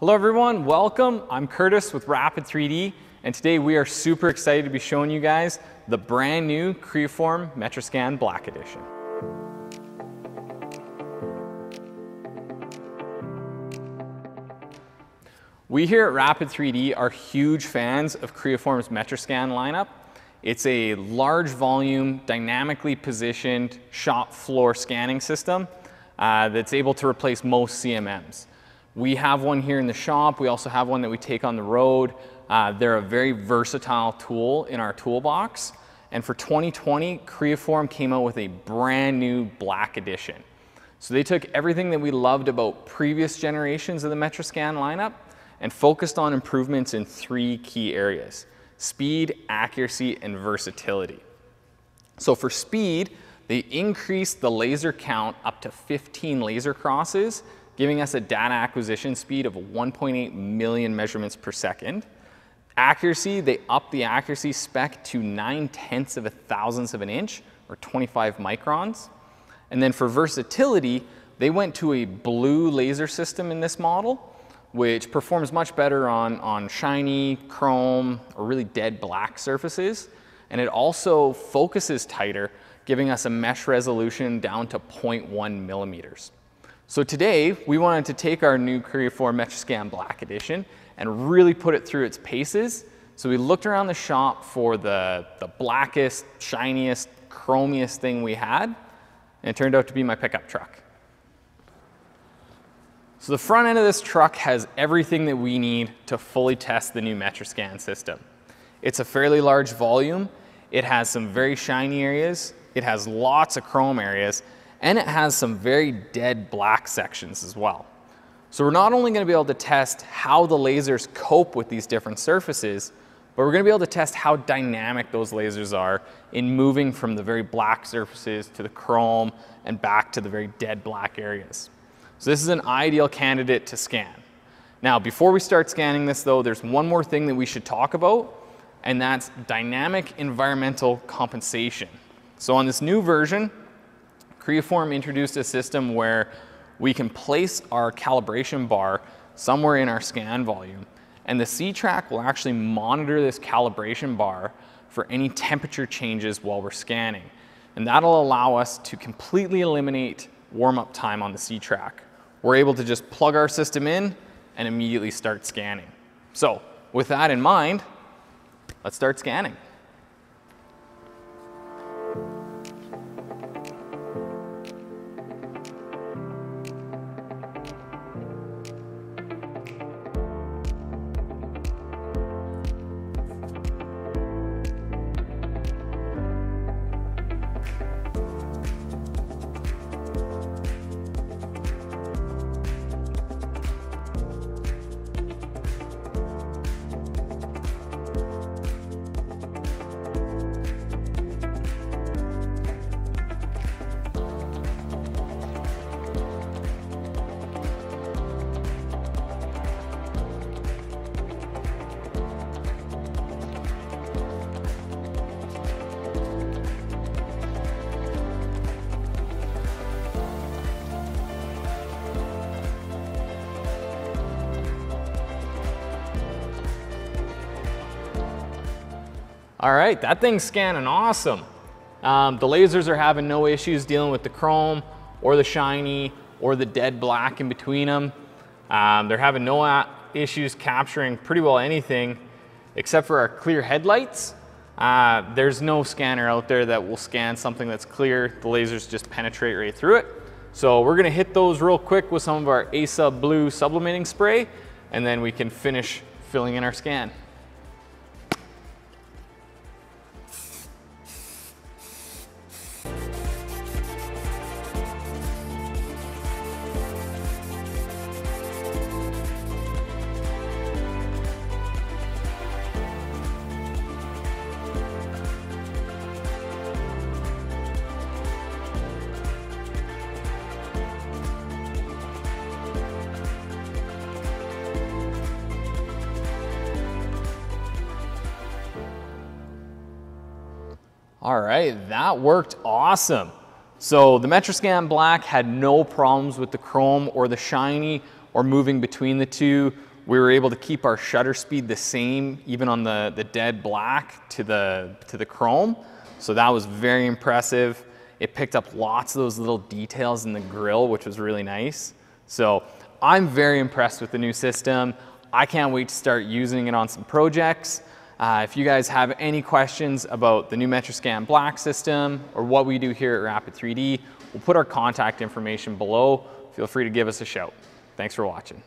Hello everyone, welcome. I'm Curtis with Rapid3D, and today we are super excited to be showing you guys the brand new Creaform MetraSCAN Black Edition. We here at Rapid3D are huge fans of Creaform's MetraSCAN lineup. It's a large volume, dynamically positioned shop floor scanning system that's able to replace most CMMs. We have one here in the shop. We also have one that we take on the road. They're a very versatile tool in our toolbox. And for 2020, Creaform came out with a brand new black edition. So they took everything that we loved about previous generations of the MetraSCAN lineup and focused on improvements in three key areas: speed, accuracy, and versatility. So for speed, they increased the laser count up to 15 laser crosses, giving us a data acquisition speed of 1.8 million measurements per second. Accuracy, they upped the accuracy spec to 0.9 of a thousandth of an inch, or 25 microns. And then for versatility, they went to a blue laser system in this model, which performs much better on shiny, chrome, or really dead black surfaces. And it also focuses tighter, giving us a mesh resolution down to 0.1 millimeters. So today, we wanted to take our new Creaform MetraSCAN Black Edition and really put it through its paces. So we looked around the shop for the blackest, shiniest, chromiest thing we had, and it turned out to be my pickup truck. So the front end of this truck has everything that we need to fully test the new MetraSCAN system. It's a fairly large volume. It has some very shiny areas. It has lots of chrome areas, and it has some very dead black sections as well. So we're not only going to be able to test how the lasers cope with these different surfaces, but we're going to be able to test how dynamic those lasers are in moving from the very black surfaces to the chrome and back to the very dead black areas. So this is an ideal candidate to scan. Now, before we start scanning this though, there's one more thing that we should talk about, and that's dynamic environmental compensation. So on this new version, Creaform introduced a system where we can place our calibration bar somewhere in our scan volume, and the C-Track will actually monitor this calibration bar for any temperature changes while we're scanning. And that'll allow us to completely eliminate warm-up time on the C-Track. We're able to just plug our system in and immediately start scanning. So with that in mind, let's start scanning. All right, that thing's scanning awesome. The lasers are having no issues dealing with the chrome or the shiny or the dead black in between them. They're having no issues capturing pretty well anything except for our clear headlights. There's no scanner out there that will scan something that's clear. The lasers just penetrate right through it. So we're gonna hit those real quick with some of our AESUB blue sublimating spray, and then we can finish filling in our scan. All right, that worked awesome. So the MetraSCAN Black had no problems with the chrome or the shiny or moving between the two. We were able to keep our shutter speed the same, even on the dead black to the chrome. So that was very impressive. It picked up lots of those little details in the grill, which was really nice. So I'm very impressed with the new system. I can't wait to start using it on some projects. If you guys have any questions about the new MetraSCAN Black system or what we do here at Rapid3D, we'll put our contact information below. Feel free to give us a shout. Thanks for watching.